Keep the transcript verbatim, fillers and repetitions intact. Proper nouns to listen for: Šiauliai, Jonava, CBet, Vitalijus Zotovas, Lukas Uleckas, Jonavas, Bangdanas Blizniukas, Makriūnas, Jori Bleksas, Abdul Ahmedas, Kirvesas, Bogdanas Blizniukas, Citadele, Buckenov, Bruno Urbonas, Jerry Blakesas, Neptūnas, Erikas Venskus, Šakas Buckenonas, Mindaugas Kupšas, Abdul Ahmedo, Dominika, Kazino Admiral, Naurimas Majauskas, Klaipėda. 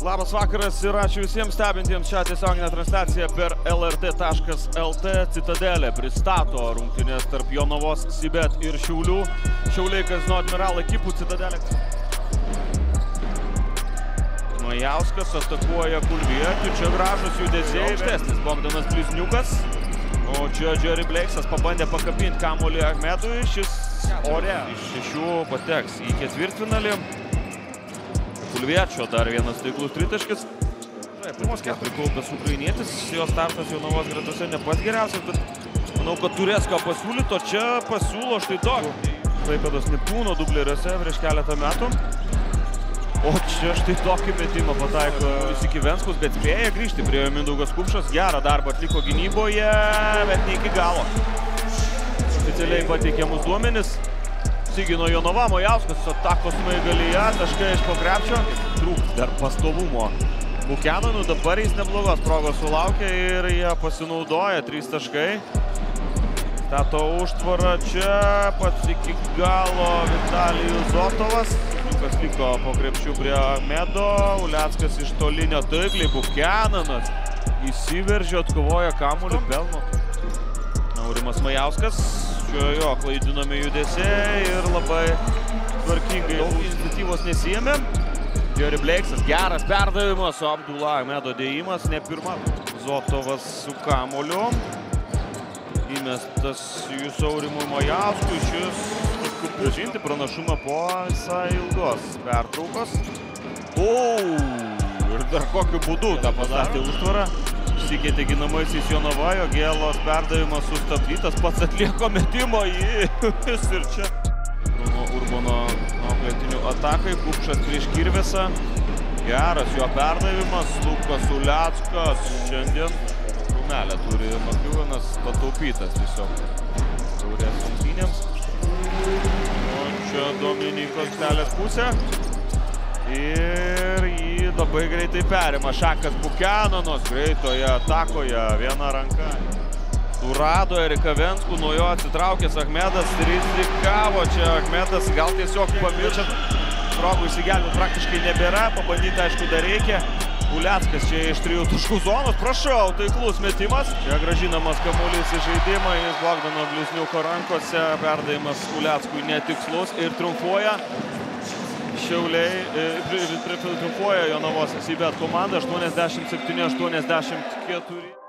Labas vakaras ir ačiū visiems stebintiems šią tiesioginę transliaciją per lrt taškas lt. Citadelė pristato rungtynės tarp Jonavos, CBet ir Šiaulių. Šiauliai Kazino Admiral ekipų, Citadelė. Majauskas atakuoja Kulvierki, čia gražus judesiai, ištesnis Bangdanas Blizniukas. O čia Jori Bleksas pabandė pakabinti kamuolį Ahmedui, šis ore iš šešių pateks į ketvirtfinalį. Kulviečio dar vienas taiklus tritaškis. Prikauptas ukrainietis, jo startas Jonavos gretose ne pats geriausias, bet manau, kad turės ką pasiūlyti, o čia pasiūlo štai tokį. Klaipėdos Neptūno dubleriuose prieš keletą metų. O čia štai tokį metimą pataiko iki Venskus, bet spėja grįžti prie Mindaugas Kupšas. Gerą darbą atliko gynyboje, bet ne iki galo. Oficialiai pateikiamus duomenis. Sigino Jonava, Majauskas atakos smaigalyje, taškai iš po krepšio. Trūks dar pastovumo Buckenonui, dabar jis neblogas progos sulaukia ir jie pasinaudoja, trys taškai. Stato užtvarą čia, pats iki galo Vitalijus Zotovas. Kas liko po krepšių prie Ahmedo, Uleckas iš tolinio taikliai, Buckenonas įsiveržė, atkovoja kamuolį, pelno. Naurimas Majauskas. Jo, klaidinami judesiai ir labai tvarkingai iniciatyvos nesijėmė. Jerry Blakesas, geras perdavimas, Abdul Ahmedo dėjimas, ne pirma. Zotovas su kamuoliu. Įmestas jų Saurimui Majauskui, šis kažkur grąžinti pranašumą po visai ilgos pertraukos. Ir dar kokiu būdu tą pastatė užtvarą. Išsikeitė ginamaisiais Jonava, Gėlos perdavimas sustabdytas, pats atlieko metimo į vis ir čia. Bruno Urbono auklėtinių atakai, Kupšas prieš Kirvesą. Geras jo perdavimas, Lukas Uleckas šiandien. Krūmelę turi Makriūnas, pataupytas tiesiog. Taurės rungtynėms. O čia Dominikos kelias pusė. Ir jį labai greitai perima Šakas Buckenonas, greitoje atakoje, viena ranka. Surado Eriką Venskų, nuo jo atsitraukęs Ahmedas, rizikavo čia Ahmedas, gal tiesiog pamiršo. Progų įsigelbėti praktiškai nebėra, pabandyti aišku dar reikia. Uleckas čia iš trijų taškų zonos, prašau, taiklus metimas. Čia gražinamas kamuolys į žaidimą, jis Bogdano Blizniuko rankose, perdavimas Uleckui netikslus ir triumfuoja. Šiauliai triumfuoja Jonavos CBet komandą aštuoniasdešimt septyni aštuoniasdešimt keturi.